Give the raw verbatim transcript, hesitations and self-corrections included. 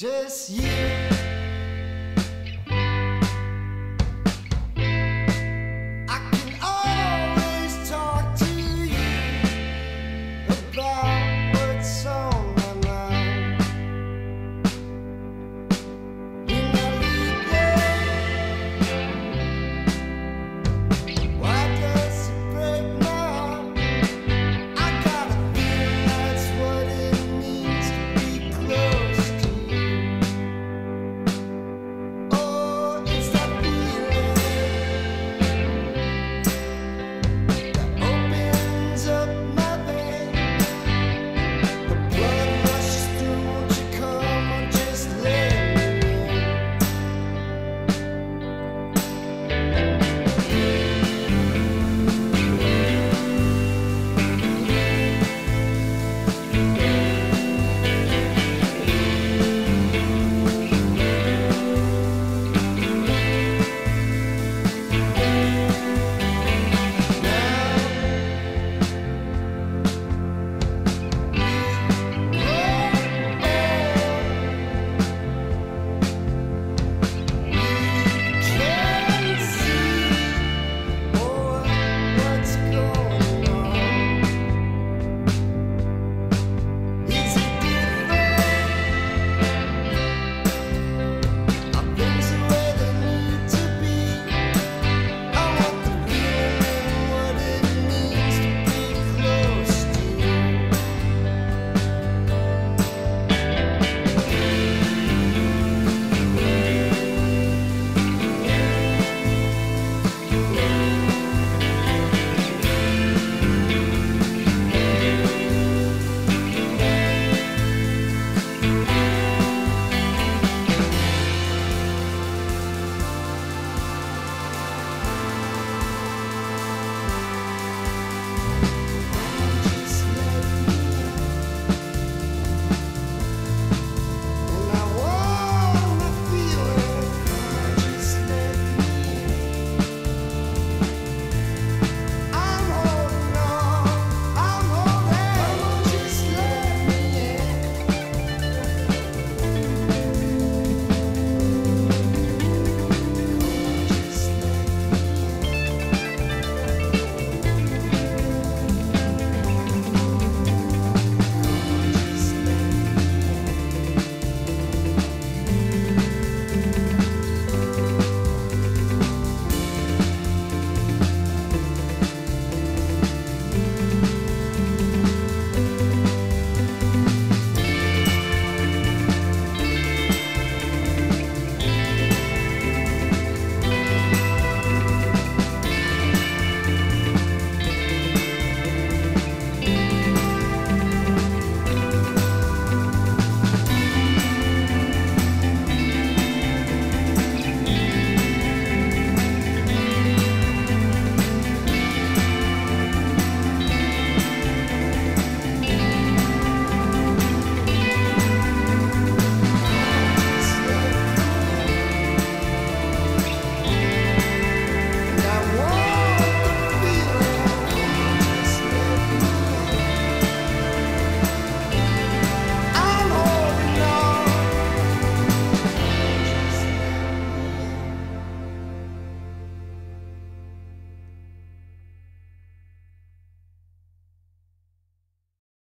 Just you.